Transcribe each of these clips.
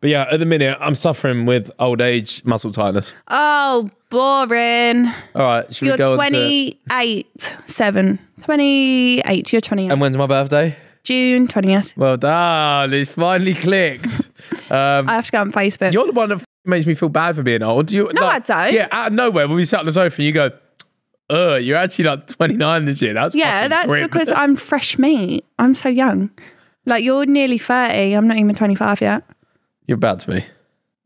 But yeah, at the minute, I'm suffering with old age muscle tightness. Oh, boring. All right, should we go on to... You're 28, 7. 28, you're 28. And when's my birthday? June 20th. Well done, it's finally clicked. I have to go on Facebook. You're the one that makes me feel bad for being old. You, no, like, I don't. Yeah, out of nowhere, when we sat on the sofa, you go... you're actually like 29 this year. That's yeah, that's grim. Because I'm fresh meat. I'm so young. Like, you're nearly 30. I'm not even 25 yet. You're about to be.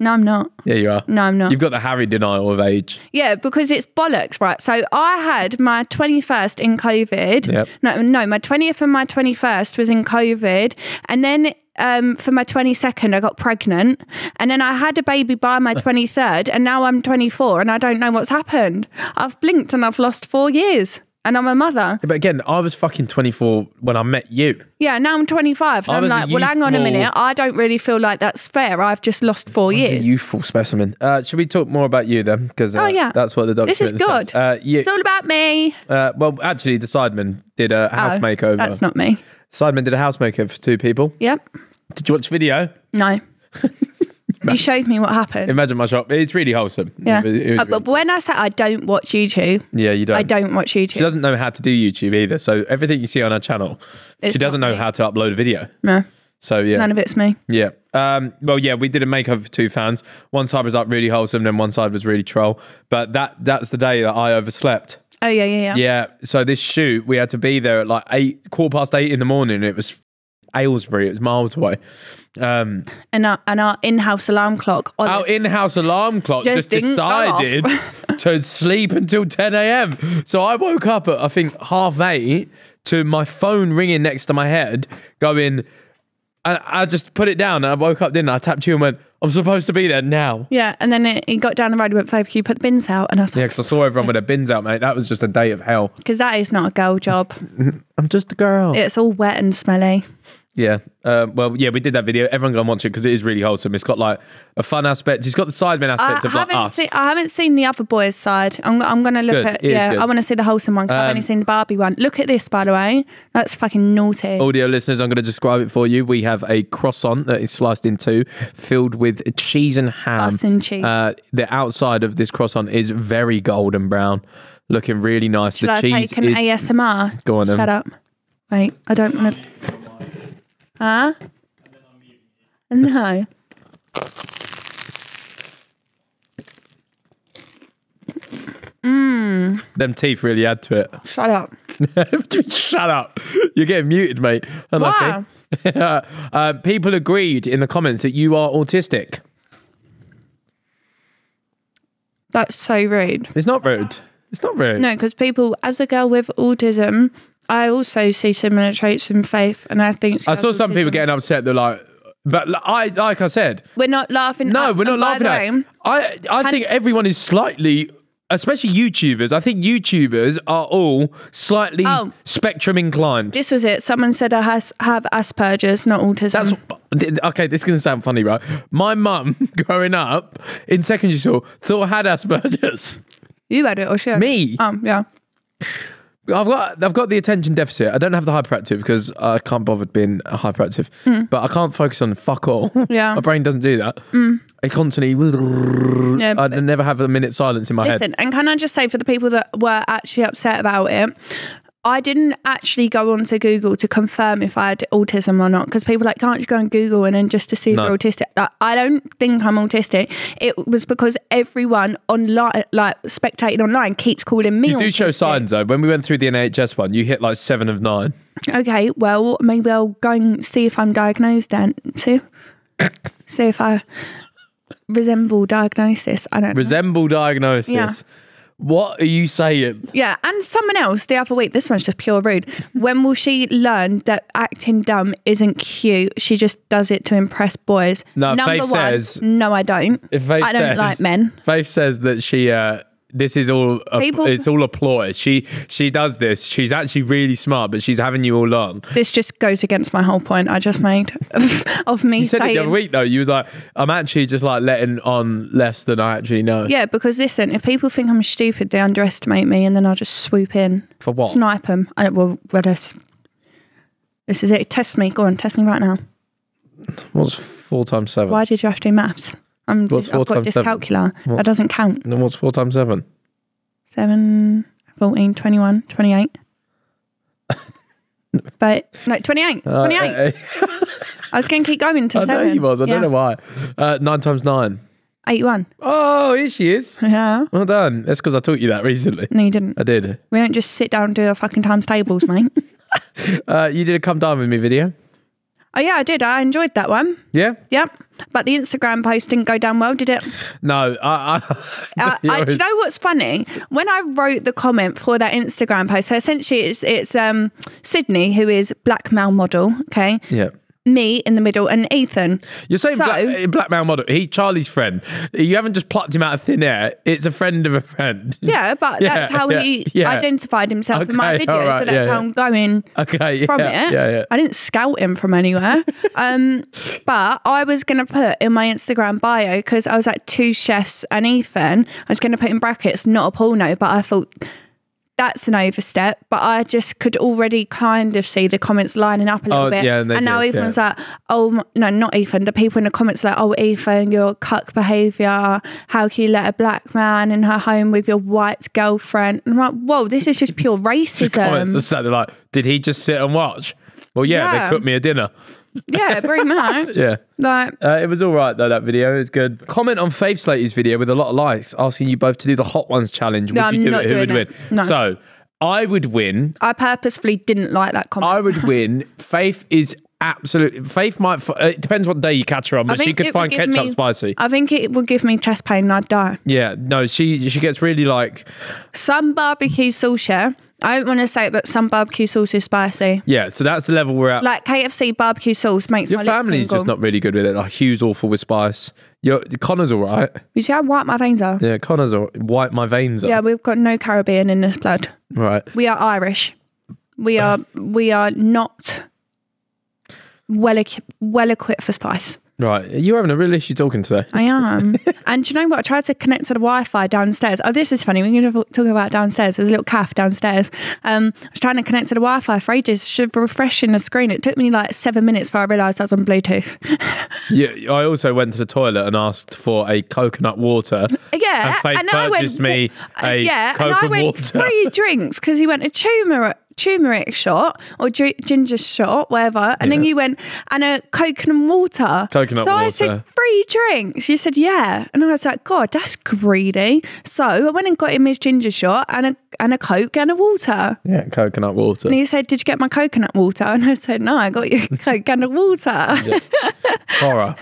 No, I'm not. Yeah, you are. No, I'm not. You've got the Harry denial of age. Yeah, because it's bollocks, right? So I had my 21st in COVID. Yep. No, my 20th and my 21st was in COVID. And then for my 22nd, I got pregnant. And then I had a baby by my 23rd. And now I'm 24 and I don't know what's happened. I've blinked and I've lost 4 years. And I'm a mother. Yeah, but again, I was fucking 24 when I met you. Yeah, now I'm 25. And I'm like, well, hang on a minute. I don't really feel like that's fair. I've just lost 4 years. A youthful specimen. Should we talk more about you then? Because oh, yeah. That's what the document says. This is good. It's all about me. Well, actually, the Sidemen did a house makeover. That's not me. Sidemen did a house makeover for 2 people. Yep. Did you watch the video? No. You showed me what happened. Imagine my shop. It's really wholesome. Yeah. But when I said I don't watch YouTube. Yeah, you don't. I don't watch YouTube. She doesn't know how to do YouTube either. So everything you see on her channel, she doesn't know how to upload a video. No. So yeah. None of it's me. Yeah. Well, yeah, we did a makeover for 2 fans. One side was like really wholesome, then one side was really troll. But that's the day that I overslept. Oh, yeah. Yeah. So this shoot, we had to be there at like 8, 8:15 in the morning. It was Aylesbury. It was miles away. And our in-house alarm clock. Our in-house alarm clock just decided to sleep until 10 a.m. So I woke up at I think 8:30 to my phone ringing next to my head, going. And I just put it down. And I woke up, didn't I? I tapped you and went, I'm supposed to be there now. Yeah, and then it got down the road, went 5Q, put the bins out, and I was like, yeah, because I saw everyone with their bins out, mate. That was just a day of hell. Because that is not a girl job. I'm just a girl. It's all wet and smelly. Yeah. Well, yeah, we did that video. Everyone go and watch it because it is really wholesome. It's got like a fun aspect. It's got the Sidemen aspect of like us. I haven't seen the other boys' side. I'm going to look at, yeah, I want to see the wholesome one because I've only seen the Barbie one. Look at this, by the way. That's fucking naughty. Audio listeners, I'm going to describe it for you. We have a croissant that is sliced in 2, filled with cheese and ham. Us and cheese. The outside of this croissant is very golden brown, looking really nice. Should I take an ASMR? Go on. Shut up. Wait, I don't want to... Huh? No. Them teeth really add to it. Shut up. Shut up. You're getting muted, mate. Unlucky. Wow. People agreed in the comments that you are autistic. That's so rude. It's not rude. It's not rude. No, because people, as a girl with autism... I also see similar traits in Faith, and I think I saw some people getting upset. They're like, "But I, like I said, we're not laughing." No, we're not laughing at. I think everyone is slightly, especially YouTubers. I think YouTubers are all slightly spectrum inclined. This was it. Someone said I have Asperger's, not autism. That's okay. This is gonna sound funny, right? My mum, growing up in secondary school, thought I had Asperger's. You had it, or she had me? Yeah. I've got the attention deficit. I don't have the hyperactive because I can't bother being hyperactive. But I can't focus on fuck all. Yeah. My brain doesn't do that. I constantly... Yeah, I never have a minute's silence in my head. And can I just say for the people that were actually upset about it... I didn't actually go onto Google to confirm if I had autism or not because people are like, can't you go on Google and then just to see if you're autistic? Like, I don't think I'm autistic. It was because everyone online, like spectating online, keeps calling me autistic. You do show signs though. When we went through the NHS one, you hit like 7 of 9. Okay, well, maybe I'll go and see if I'm diagnosed then. See if I resemble diagnosis. I don't know. Resemble diagnosis. Yeah. What are you saying? Yeah, and someone else the other week, this one's just pure rude. When will she learn that acting dumb isn't cute? She just does it to impress boys. No, Faith says... No, I don't. I don't like men. Faith says that she... This is all it's all a ploy. She does this. She's actually really smart, but she's having you all along. This just goes against my whole point I just made of me saying. You said it the other week though. You was like, I'm actually just like letting on less than I actually know. Yeah, because listen, if people think I'm stupid, they underestimate me, and then I'll just swoop in. For what? Snipe them. This is it. Test me. Go on, test me right now. What's 4 times 7? Why did you have to do maths? I've got dyscalculia. That doesn't count. Then what's 4 times 7? 7, 14, 21, 28. But no, 28. 28. I was going to keep going until 7. I know you was. I don't know why. 9 times 9. 81. Oh, here she is. Yeah. Well done. That's because I taught you that recently. No, you didn't. I did. We don't just sit down and do our fucking times tables, mate. You did a Come Down With Me video. Oh, yeah, I did. I enjoyed that one. Yeah? Yep. But the Instagram post didn't go down well, did it? No. Do you know what's funny? When I wrote the comment for that Instagram post, so essentially it's Sydney, who is black male model, okay? Yeah. Me in the middle and Ethan. You're saying so, black male model. He's Charlie's friend. You haven't just plucked him out of thin air. It's a friend of a friend. Yeah, but that's how he identified himself in my video. Right, so that's how I'm going from it. Yeah, yeah. I didn't scout him from anywhere. But I was going to put in my Instagram bio, because I was like 2 chefs and Ethan, I was going to put in brackets, not a porno, but I thought... that's an overstep, but I just could already kind of see the comments lining up a little bit. Yeah, and now Ethan's like, oh, no, not Ethan. The people in the comments are like, oh, Ethan, your cuck behaviour. How can you let a black man in her home with your white girlfriend? And I'm like, whoa, this is just pure racism. Just like, did he just sit and watch? Well, yeah. They cooked me a dinner. Yeah, pretty much. Yeah. Like, it was all right, though, that video. It was good. Comment on Faith Slater's video with a lot of likes, asking you both to do the Hot Ones challenge. Would you do it? Who would win? No. So, I would win. I purposefully didn't like that comment. I would win. Faith is absolutely... Faith might... It depends what day you catch her on, but she could find ketchup spicy. I think it would give me chest pain and I'd die. Yeah, no, she gets really like... Some barbecue sauce, yeah. I don't want to say it, but some barbecue sauce is spicy. Yeah, so that's the level we're at. Like KFC barbecue sauce makes my lips tingle. Your family's just not really good with it. Like Hugh's awful with spice. Connor's all right. You see how white my veins are? Yeah, Connor's all right. White my veins are. Yeah, we've got no Caribbean in this blood. Right. We are Irish. We are not well equipped for spice. Right, you're having a real issue talking today. I am. And do you know what? I tried to connect to the Wi-Fi downstairs. Oh, this is funny. We're going to talk about downstairs. There's a little cafe downstairs. I was trying to connect to the Wi-Fi for ages. Should be refreshing the screen. It took me like 7 minutes before I realised I was on Bluetooth. Yeah, I also went to the toilet and asked for a coconut water. Yeah, and then I went. Me a yeah, and I went water. 3 drinks because he went a turmeric shot or ginger shot, whatever, and then you went and a coconut water. I said 3 drinks. You said yeah, and I was like, God, that's greedy. So I went and got him his ginger shot and a coke and a water. Yeah, coconut water. And he said, did you get my coconut water? And I said, no, I got you coke and a water. Horror.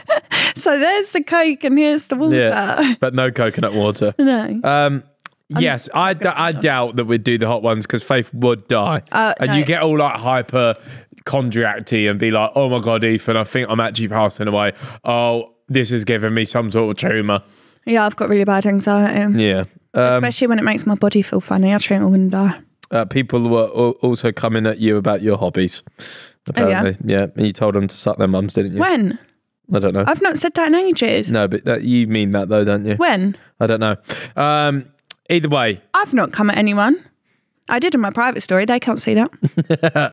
So there's the coke and here's the water. Yeah, but no coconut water. No. Yes, I doubt that we'd do the Hot Ones because Faith would die. And you get all like hypochondriac-y and be like, oh my God, Ethan, I think I'm actually passing away. Oh, this is giving me some sort of tumour. Yeah, I've got really bad anxiety. Yeah. Especially when it makes my body feel funny. I think I wouldn't die. People were also coming at you about your hobbies, apparently. Oh, yeah. And you told them to suck their mums, didn't you? When? I don't know. I've not said that in ages. No, but you mean that though, don't you? When? I don't know. Either way. I've not come at anyone. I did in my private story. They can't see that.